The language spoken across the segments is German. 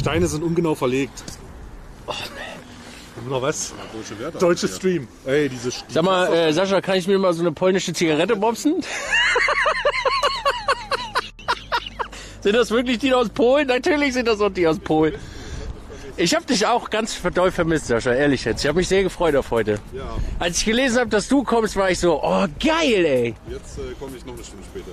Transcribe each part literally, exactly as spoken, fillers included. Steine sind ungenau verlegt. Oh nee. Oder was? Ja, deutsche Stream. Ey, diese Stream. Sag mal, äh, Sascha, kann ich mir mal so eine polnische Zigarette bobsen? Sind das wirklich die aus Polen? Natürlich sind das auch die aus Polen. Ich habe dich auch ganz doll vermisst, Sascha, ehrlich jetzt. Ich habe mich sehr gefreut auf heute. Ja. Als ich gelesen habe, dass du kommst, war ich so, oh geil, ey. Jetzt äh, komme ich noch eine Stunde später.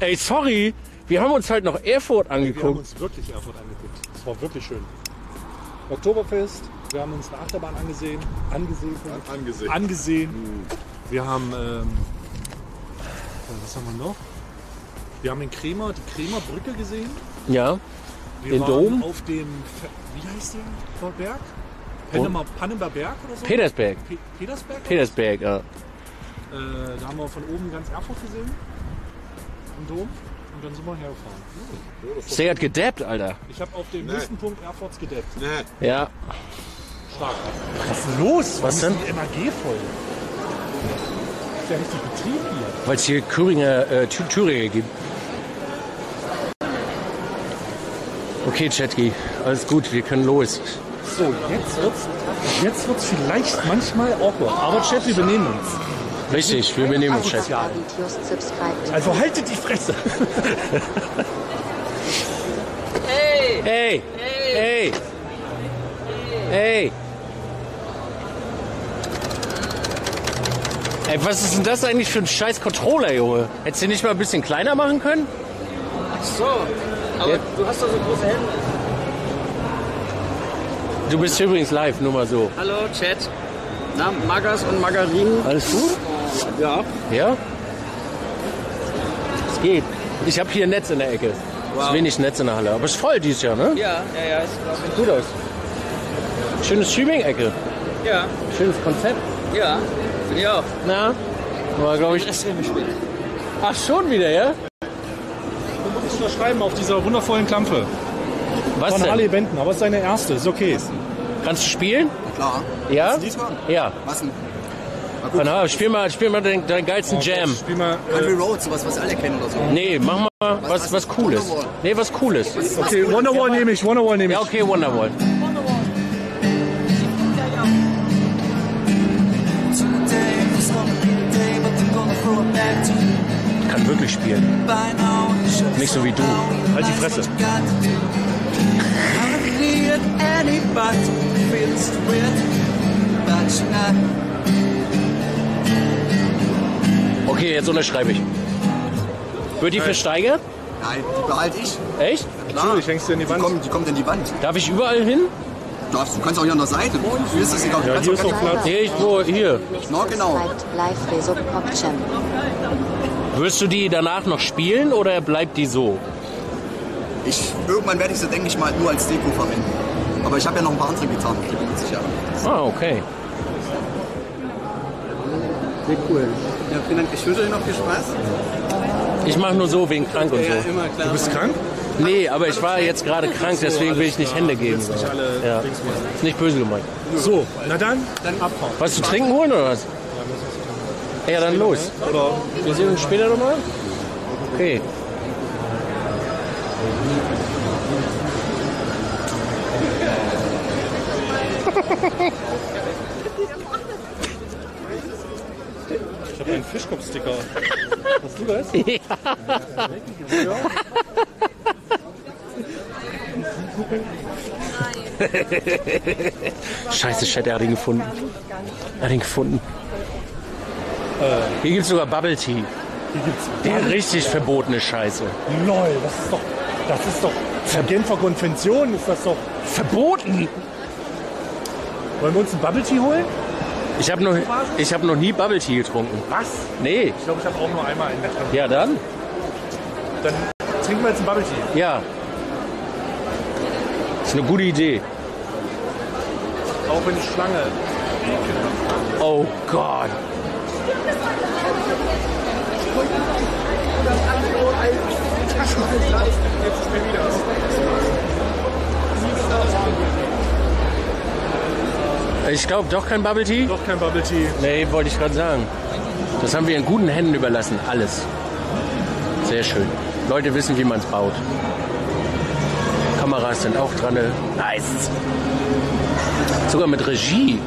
Ey, sorry, wir haben uns halt noch Erfurt angeguckt. Wir haben uns wirklich Erfurt angeguckt. Es war wirklich schön. Oktoberfest, wir haben uns eine Achterbahn angesehen. Angesehen. An angesehen. angesehen. Mhm. Wir haben, ähm, was haben wir noch? Wir haben den Kremer, die Kremer Brücke gesehen. Ja. Wir den waren Dom. Auf dem, wie heißt der Berg? Pannenberg Berg oder so? Petersberg. Pe Petersberg? Petersberg, ja. Äh, da haben wir von oben ganz Erfurt gesehen. Im Dom. Und dann sind wir hergefahren. Ja. Stay hat gedappt, Alter. Ich habe auf dem nee. nächsten Punkt Erfurts gedappt. Nee. Ja. Stark. Was ist los? Was denn? Die M A G voll. Das ist ja richtig Betrieb hier. Weil es hier Thüringer äh, Thüringer gibt. Okay, Chatki, alles gut, wir können los. So, jetzt wird's, jetzt wird's vielleicht manchmal awkward, aber Chat, wir benehmen uns. Richtig, wir benehmen uns, Chat. Also haltet die Fresse. Hey! Hey! Hey! Hey! Ey, was ist denn das eigentlich für ein scheiß Controller, Junge? Hättest du nicht mal ein bisschen kleiner machen können? Ach so. Aber ja. Du hast doch so große Hände. Du bist übrigens live, nur mal so. Hallo, Chat. Na, Magas und Margarinen. Alles gut? Ja. Ja? Es geht. Ich habe hier ein Netz in der Ecke. Wow. Es ist wenig Netz in der Halle. Aber es ist voll dieses Jahr, ne? Ja, ja, ja. Es sieht gut aus. Schönes Streaming-Ecke. Ja. Schönes Konzept. Ja, finde ich auch. Na, war, glaube ich... Das will mich mit. Ach, schon wieder, ja? Schreiben auf dieser wundervollen Klampe. Was Von denn? Alle Bänden, aber es ist deine erste, ist okay. Kannst du spielen? Klar. Ja? Kannst du diesmal? Ja. Was denn? Na, spiel mal, spiel mal deinen, deinen geilsten oh, Jam. Spiel mal Country äh, Road, sowas, was alle kennen oder so. Nee, mach mal was, was, was Cooles. Wonderwall. Nee, was Cooles. Was ist, was okay, cool? Wonderwall nehme ich, Wonderwall nehme ich. Ja, okay, Wonderwall. Ich kann wirklich spielen. Nicht so wie du. Halt die Fresse. Okay, jetzt unterschreibe ich. Wird die versteigert? Nein, die behalte ich. Echt? Ja, klar. Natürlich, hängst du in die Wand. Die kommt, die kommt in die Wand. Darf ich überall hin? Darfst du, kannst auch hier an der Seite. Hier ist das egal. Ja, hier ist doch Platz. Hier, ich, wo, hier. Na, genau. Wirst du die danach noch spielen oder bleibt die so? Ich, irgendwann werde ich sie, denke ich mal, nur als Deko verwenden. Aber ich habe ja noch ein paar andere Gitarren, ich bin sicher. Ah, okay. Sehr cool. Ja, vielen Dank. Ich wünsche euch noch viel Spaß. Ich mache nur so wegen krank und so. Ja, immer klar. Du bist krank? Nee, aber ich war jetzt gerade krank, deswegen will ich nicht Hände geben. Nicht alle ja. Ist nicht böse gemeint. So, na dann, dann abhauen. Was zu trinken holen oder was? Ja, dann los. Wir sehen uns später nochmal. Okay. Ich habe einen Fischkopfsticker. Hast du das? Ja. Scheiße, Chat, er hat ihn gefunden. Er hat ihn gefunden. Hier gibt es sogar Bubble Tea. Hier gibt's der richtig Tea. Verbotene Scheiße. Lol, das ist doch. Das ist doch. Ver Genfer Konvention ist das doch. Verboten! Wollen wir uns ein Bubble Tea holen? Ich habe noch, hab noch nie Bubble Tea getrunken. Was? Nee. Ich glaube, ich habe auch nur einmal einen getrunken. Ja, dann? Dann trinken wir jetzt ein Bubble Tea. Ja. Ist eine gute Idee. Auch wenn die Schlange. Oh Gott. Ich glaube, doch kein Bubble Tea? Doch kein Bubble Tea. Nee, wollte ich gerade sagen. Das haben wir in guten Händen überlassen, alles. Sehr schön. Leute wissen, wie man es baut. Kameras sind auch dran. Nice. Sogar mit Regie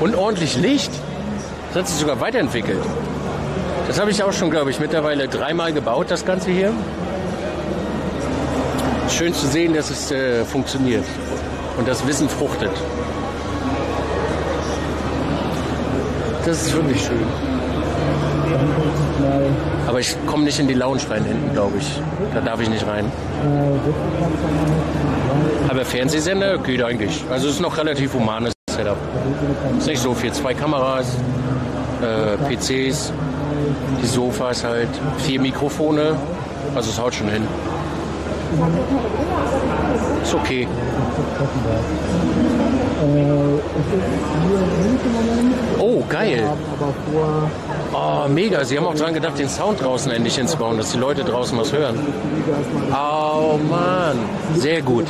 und ordentlich Licht. Das hat sich sogar weiterentwickelt. Das habe ich auch schon, glaube ich, mittlerweile dreimal gebaut, das Ganze hier. Schön zu sehen, dass es äh, funktioniert und das Wissen fruchtet. Das ist wirklich schön. Aber ich komme nicht in die Lounge rein hinten, glaube ich. Da darf ich nicht rein. Aber Fernsehsender geht eigentlich. Also es ist noch relativ humanes Setup. Ist nicht so viel. Zwei Kameras, äh, P Cs, die Sofas halt, vier Mikrofone. Also es haut schon hin. Ist okay. Oh, geil. Oh, mega. Sie haben auch dran gedacht, den Sound draußen endlich hinzubauen, dass die Leute draußen was hören. Oh, Mann. Sehr gut.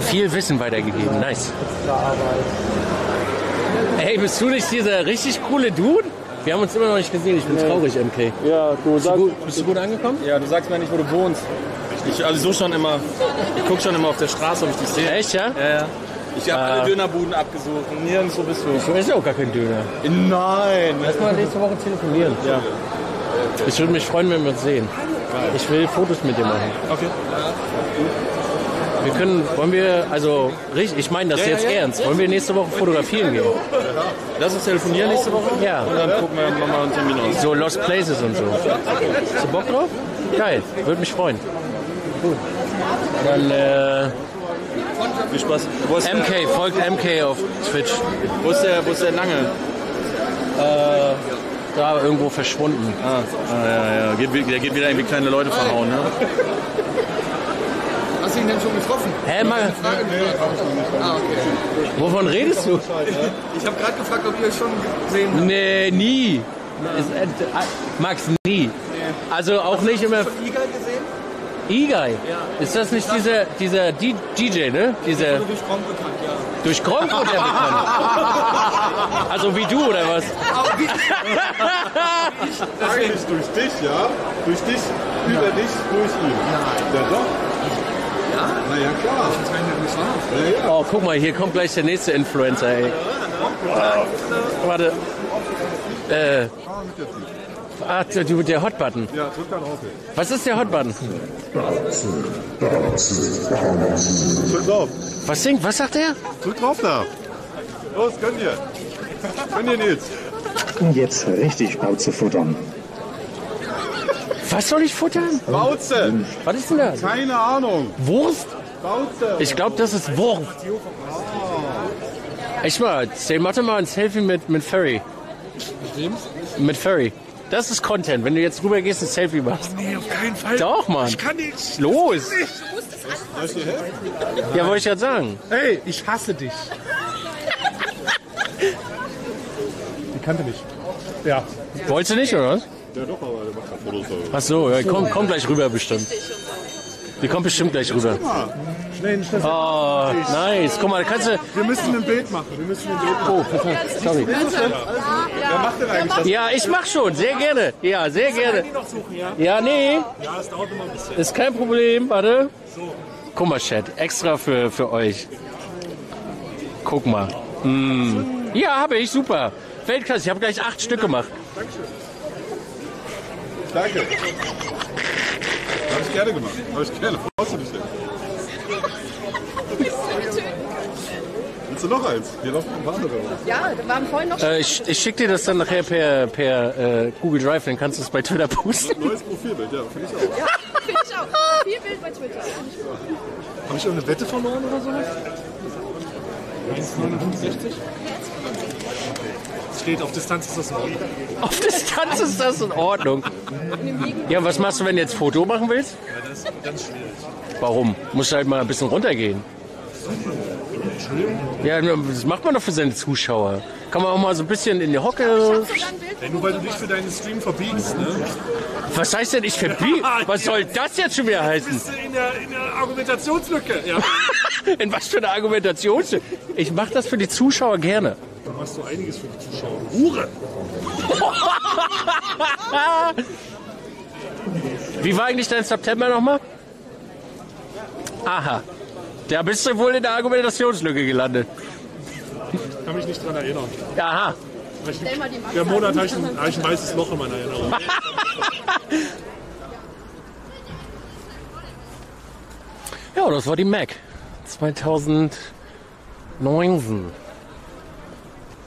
Viel Wissen weitergegeben. Nice. Hey, bist du nicht dieser richtig coole Dude? Wir haben uns immer noch nicht gesehen. Ich bin nee. traurig, M K. Ja, du bist, sagst, du gut, bist du gut angekommen? Ja, du sagst mir nicht, wo du wohnst. Ich also so schon immer, ich guck schon immer auf der Straße, ob ich dich sehe. Echt, ja? Ja, ja. Ich habe ah. alle Dönerbuden abgesucht und nirgendwo bist du. Ich esse auch gar keinen Döner. Nein. Lass mal nächste Woche telefonieren. Ja. Ich würde mich freuen, wenn wir uns sehen. Ich will Fotos mit dir machen. Okay. Wir können, wollen wir, also, ich meine das ja, jetzt ja, ja. ernst, wollen wir nächste Woche fotografieren gehen? Lass uns telefonieren nächste Woche? Ja. Und dann gucken wir nochmal einen Termin aus. So Lost Places und so. Hast du Bock drauf? Geil, würde mich freuen. Gut. Dann, äh, viel Spaß. M K, folgt M K auf Twitch. Wo ist der, wo ist der lange? Äh, da irgendwo verschwunden. Ah, ah ja, ja. Geht, der geht wieder irgendwie kleine Leute verhauen, ne? Hast du ihn denn schon getroffen? Hä, mal? Ah, okay. Wovon redest du? Ich habe gerade gefragt, ob ihr euch schon gesehen habt. Nee, nie. Nein. Max, nie. Nee. Also auch hast nicht immer. Hast du schon Iga gesehen? Iga? Ja. Ist das nicht dieser, dieser D J, ne? Dieser durch Gronkh bekannt, ja. Durch Gronkh oder bekannt? Also wie du, oder was? Wie ich. Eigentlich durch dich, ja. Durch dich, ja. über dich, durch ihn. Ja, ja doch. Ja? Na ja, klar. Ich ja, ja. Oh, guck mal, hier kommt gleich der nächste Influencer, ey. Oh. Warte. Äh. Ah, du, der Hotbutton. Ja, drück dann auf. Was ist der Hotbutton? Drück drauf. Was singt? Was sagt er? Drück drauf da. Los, könnt ihr. Könnt ihr Nils. Und jetzt richtig Bauze futtern. Was soll ich futtern? Bauze. Was ist denn das? Keine Ahnung. Wurst? Bauze. Ich glaube, das ist Wurst. Oh. Echt mal, mach mal ein Selfie mit, mit Ferry. Mit Ferry. Das ist Content. Wenn du jetzt rüber gehst, ein Selfie machst. Nee, auf keinen Fall. Doch, Mann. Ich kann nicht. Los. Du musst es anfassen. Ja, wollte ich gerade sagen. Hey, ich hasse dich. Die kannte nicht. Ja. Wolltest du nicht, oder was? Ja, doch, aber der macht ja Fotos. Ach so, ja, komm, komm gleich rüber bestimmt. Die kommt bestimmt gleich rüber. Schnell, schnell. Oh, nice. Guck mal, da kannst du... Wir müssen ein Bild machen. Wir müssen ein Bild machen. Oh, sorry. Wer macht denn eigentlich das? Ja, ich mach schon. Sehr gerne. Ja, sehr gerne. Ja, nee. Ja, das dauert immer ein bisschen. Ist kein Problem. Warte. Guck mal, Chat. Extra für, für euch. Guck mal. Mm. Ja, habe ich. Super. Weltklasse. Ich habe gleich acht Stück gemacht. Dankeschön. Danke. Habe ich gerne gemacht. Habe ich gerne. Brauchst du nicht denn? Willst du noch eins? Hier laufen ein paar andere. Ja, da waren vorhin noch... Äh, ich ich schicke dir das dann nachher per, per äh, Google Drive, dann kannst du es bei Twitter posten. Neues Profilbild, ja, finde ich auch. Ja, finde ich auch. Profilbild bei Twitter. Habe ich irgendeine Wette verloren oder sowas? eins Komma neunundsechzig? Steht, auf Distanz ist das in Ordnung. Auf Distanz ist das in Ordnung. Ja, was machst du, wenn du jetzt Foto machen willst? Ja, das ist ganz schwierig. Warum? Musst du halt mal ein bisschen runtergehen. Entschuldigung? Ja, das macht man doch für seine Zuschauer. Kann man auch mal so ein bisschen in die Hocke... Ja, nur weil du dich für deinen Stream verbiegst, ne? Was heißt denn, ich verbiege? Was soll das jetzt schon wieder heißen? Bist du in der, in der Argumentationslücke. Ja. In was für eine Argumentationslücke? Ich mache das für die Zuschauer gerne. Da machst du einiges für die Zuschauer. Hure! Wie war eigentlich dein September nochmal? Aha. Da bist du wohl in der Argumentationslücke gelandet. Ich kann mich nicht dran erinnern. Aha. Ich, der Monat habe ich ein, ein weißes Loch in meiner Erinnerung. Ja, das war die M A G zwanzig neunzehn.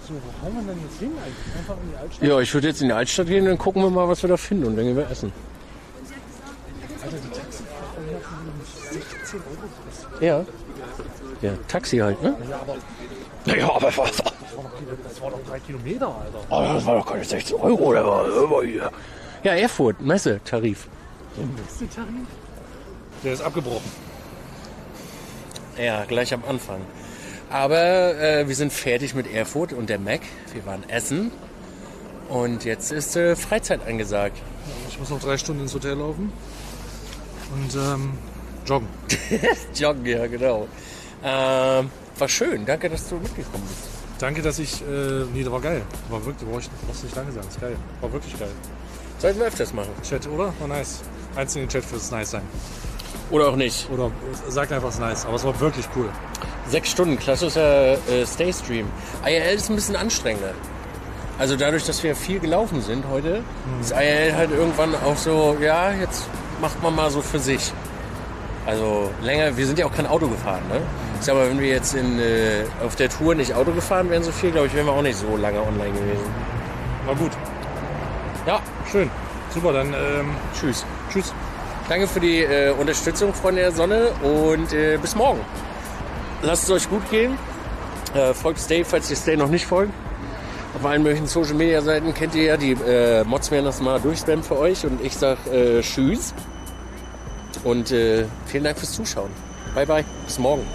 So, wo hauen wir denn jetzt hin eigentlich? Einfach in die Altstadt? Ja, ich würde jetzt in die Altstadt gehen und dann gucken wir mal, was wir da finden und dann gehen wir essen. Alter, die Taxifahrer haben sechzehn Euro. Ja. Ja, Taxi halt, ne? Ja, aber... Naja, aber was? Das war doch drei Kilometer, Alter. Oh, das war doch keine sechzehn Euro, oder was? Ja, Erfurt, Messetarif. Der Messetarif? Der ist abgebrochen. Ja, gleich am Anfang. Aber äh, wir sind fertig mit Erfurt und der M A G. Wir waren essen. Und jetzt ist äh, Freizeit angesagt. Ich muss noch drei Stunden ins Hotel laufen. Und ähm, joggen. Joggen, ja, genau. Ähm, war schön. Danke, dass du mitgekommen bist. Danke, dass ich... Äh, nee, das war geil. War wirklich, brauchst du nicht lange sagen. Das ist geil. War wirklich geil. Sollten wir öfters machen. Chat, oder? War nice. Eins in den Chat fürs nice sein. Oder auch nicht. Oder sagt einfach, es ist nice. Aber es war wirklich cool. Sechs Stunden, klassischer äh, Stay-Stream. I R L ist ein bisschen anstrengender. Also dadurch, dass wir viel gelaufen sind heute, mhm. ist I R L halt irgendwann auch so, ja, jetzt macht man mal so für sich. Also länger, wir sind ja auch kein Auto gefahren, ne? Ich sag mal, wenn wir jetzt in, äh, auf der Tour nicht Auto gefahren wären so viel, glaube ich, wären wir auch nicht so lange online gewesen. War gut. Ja. Schön. Super, dann ähm, tschüss. Tschüss. Danke für die äh, Unterstützung, Freunde der Sonne, und äh, bis morgen. Lasst es euch gut gehen. Äh, folgt Stay, falls ihr Stay noch nicht folgt. Auf allen möglichen Social Media Seiten kennt ihr ja, die äh, Mods werden das mal durchspammen für euch. Und ich sag äh, tschüss. Und äh, vielen Dank fürs Zuschauen. Bye bye, bis morgen.